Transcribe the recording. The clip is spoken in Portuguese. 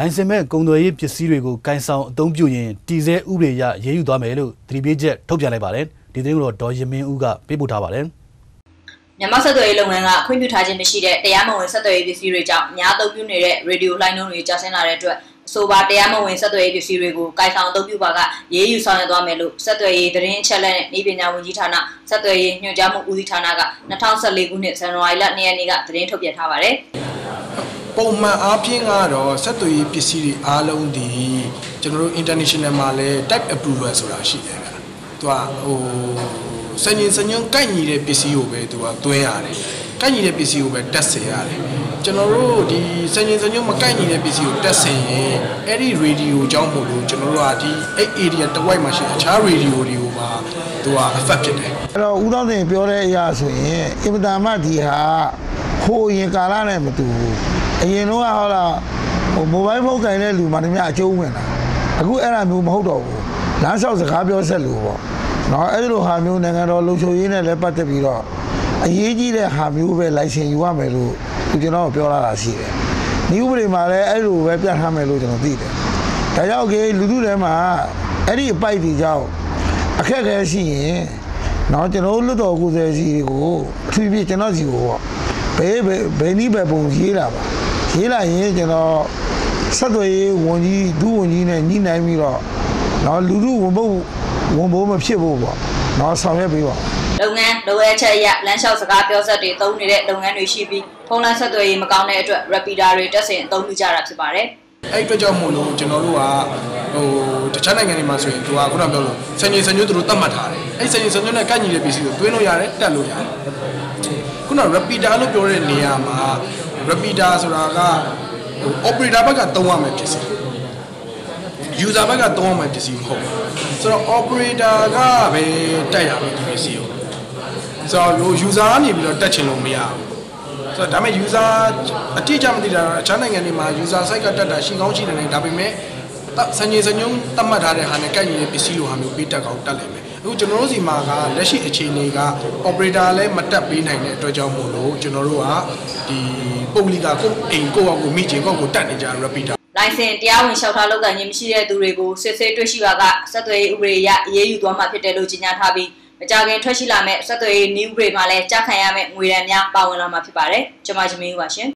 Lancement conduziu pesquisas cansam tão piores, dizer o Brasil é o domínio tributário top já na Bahia, dentro do dois mil uga pebuta Bahia. Nós só dois longa computadores mexida, temos só dois pesquisas já, nós dois pioneiros radio line já se narrou, sobre temos só dois pesquisas cansam tão piores, é o só domínio só dois três chalé, nem bem a unir chana, só dois não já muito unir chana, na transa legunha se não aila nem nega três top já Bahia. Como a Pinharo, certo e PC alundi, general international malé type approval sorashi. Tua o senhor canhire PC over tua doiar, canhire PC over tessear. General de senhor macanhire PC tesse, eri radio jambo, general de area da Waimashi, a radio de uma tua affected. Era o da Piore Yasui, Ibdamadia, who in Kalanamatu. E não há lá o mobile mobile né do mano minha chegou na agora era meu maluco lá só se cabe o celular não ele o hamil nega o luxo e né lepa te virou aí ele hamil vai lá se enjoa melo porque não pelo lá assim nem o primeiro ele vai pegar melo já não tira daí o que ludo é mas ele vai dizer aquele assim não tem o ludo o que é assim o tudo bem não se o bem nem bem bom dia Ela é então só é o único né nem nem mira na lulu o meu me pede boba na sabe bem não é não é cheia lança o sapato só de tão nele não é no chibi com lança do é macaco né do rapidar é assim tão muito já rápido parece aí tu já mudou então lá o já não é nem mais o agora pelo senhor do tamatare aí senhor né ganha de bicho tu não ia né tá louco quando rapidar não pior nem a mas Rapida Suraga, Opera Baga Toma Messi. Usa Baga Toma Messi. So, Opera Gabe Tayam Messi. So, usa Nibula Tachilomia. So, Dame usa a teacher did chanting anima, usa Sakata Shingochi and Dabime, Sanjayun, Tamadare Hanekani, Pisiu Hamu Pita Kautaleme. O generoso maga, deixe a chinega, operar le matapi na etoja molo, generoa de pública com encoa com mídia com tanija rapida. Lá se enteava em São Paulo ganhamos dinheiro do rego, se se trouxevaga, se tu ubreia e eu do amar fetelo dinheiro tabi, mas alguém trouxe lá me, se tu é new bre malé, já caiame mulher minha pau na mafipare, chamar de meio assim.